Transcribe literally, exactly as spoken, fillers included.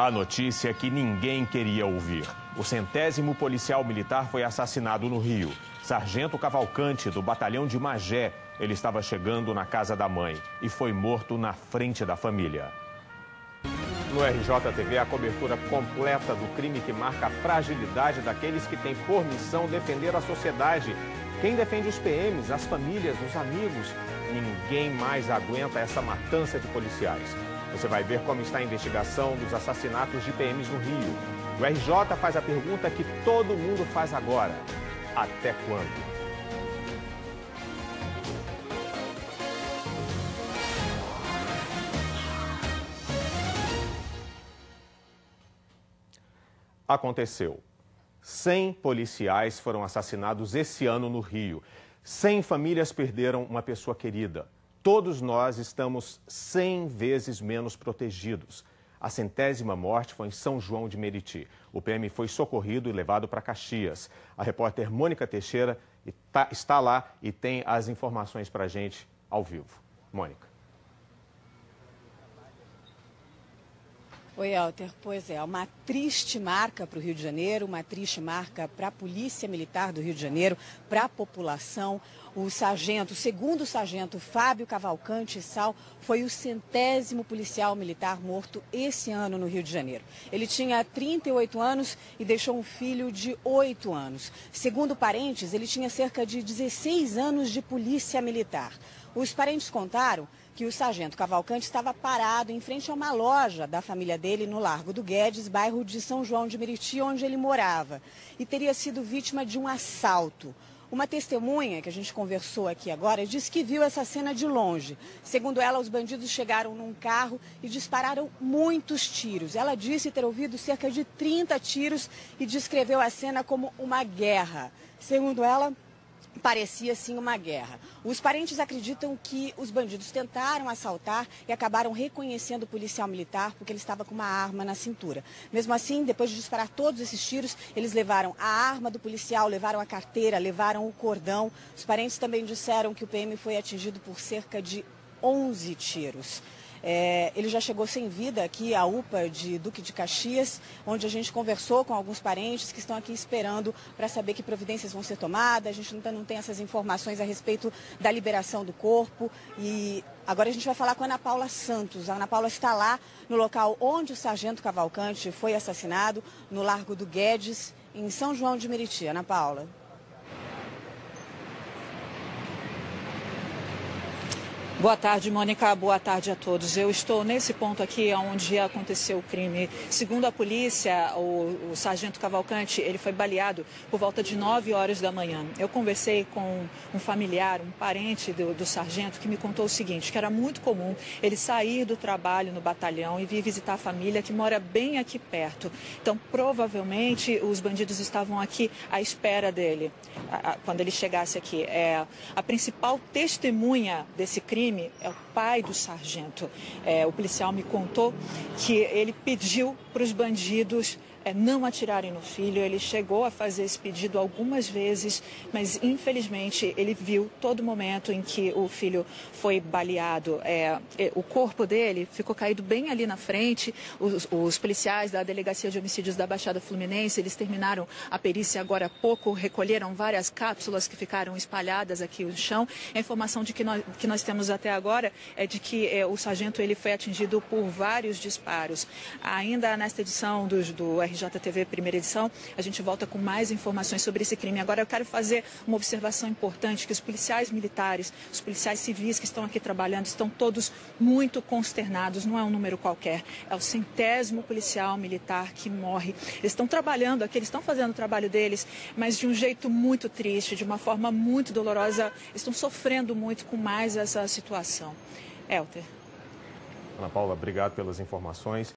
A notícia que ninguém queria ouvir. O centésimo policial militar foi assassinado no Rio. Sargento Cavalcante, do batalhão de Magé. Ele estava chegando na casa da mãe e foi morto na frente da família. No R J T V, a cobertura completa do crime que marca a fragilidade daqueles que têm por missão defender a sociedade. Quem defende os P Ms, as famílias, os amigos. Ninguém mais aguenta essa matança de policiais. Você vai ver como está a investigação dos assassinatos de P Ms no Rio. O R J faz a pergunta que todo mundo faz agora. Até quando? Aconteceu. cem policiais foram assassinados esse ano no Rio. cem famílias perderam uma pessoa querida. Todos nós estamos cem vezes menos protegidos. A centésima morte foi em São João de Meriti. O P M foi socorrido e levado para Caxias. A repórter Mônica Teixeira está lá e tem as informações para a gente ao vivo. Mônica. Oi, Alter. Pois é, uma triste marca para o Rio de Janeiro, uma triste marca para a Polícia Militar do Rio de Janeiro, para a população. O sargento, o segundo sargento Fábio Cavalcante Sal, foi o centésimo policial militar morto esse ano no Rio de Janeiro. Ele tinha trinta e oito anos e deixou um filho de oito anos. Segundo parentes, ele tinha cerca de dezesseis anos de polícia militar. Os parentes contaram que o sargento Cavalcante estava parado em frente a uma loja da família dele no Largo do Guedes, bairro de São João de Meriti, onde ele morava, e teria sido vítima de um assalto. Uma testemunha que a gente conversou aqui agora disse que viu essa cena de longe. Segundo ela, os bandidos chegaram num carro e dispararam muitos tiros. Ela disse ter ouvido cerca de trinta tiros e descreveu a cena como uma guerra. Segundo ela, parecia, sim, uma guerra. Os parentes acreditam que os bandidos tentaram assaltar e acabaram reconhecendo o policial militar porque ele estava com uma arma na cintura. Mesmo assim, depois de disparar todos esses tiros, eles levaram a arma do policial, levaram a carteira, levaram o cordão. Os parentes também disseram que o P M foi atingido por cerca de onze tiros. É, ele já chegou sem vida aqui à U P A de Duque de Caxias, onde a gente conversou com alguns parentes que estão aqui esperando para saber que providências vão ser tomadas. A gente ainda não tem essas informações a respeito da liberação do corpo. E agora a gente vai falar com a Ana Paula Santos. A Ana Paula está lá no local onde o sargento Cavalcante foi assassinado, no Largo do Guedes, em São João de Meriti. Ana Paula. Boa tarde, Mônica. Boa tarde a todos. Eu estou nesse ponto aqui onde aconteceu o crime. Segundo a polícia, o, o sargento Cavalcante, ele foi baleado por volta de nove horas da manhã. Eu conversei com um familiar, um parente do, do sargento, que me contou o seguinte, que era muito comum ele sair do trabalho no batalhão e vir visitar a família que mora bem aqui perto. Então, provavelmente, os bandidos estavam aqui à espera dele, a, a, quando ele chegasse aqui. É, a principal testemunha desse crime é o pai do sargento. É, o policial me contou que ele pediu para os bandidos é, não atirarem no filho. Ele chegou a fazer esse pedido algumas vezes, mas infelizmente ele viu todo momento em que o filho foi baleado. É, o corpo dele ficou caído bem ali na frente. Os, os policiais da Delegacia de Homicídios da Baixada Fluminense, eles terminaram a perícia agora há pouco, recolheram várias cápsulas que ficaram espalhadas aqui no chão. A informação de que nós, que nós temos até agora é de que é, o sargento ele foi atingido por vários disparos. Ainda nesta edição do, do R J T V, primeira edição, a gente volta com mais informações sobre esse crime. Agora eu quero fazer uma observação importante, que os policiais militares, os policiais civis que estão aqui trabalhando, estão todos muito consternados. Não é um número qualquer, é o centésimo policial militar que morre. Eles estão trabalhando aqui, eles estão fazendo o trabalho deles, mas de um jeito muito triste, de uma forma muito dolorosa. Estão sofrendo muito com mais essa situação. Helter. Ana Paula, obrigado pelas informações.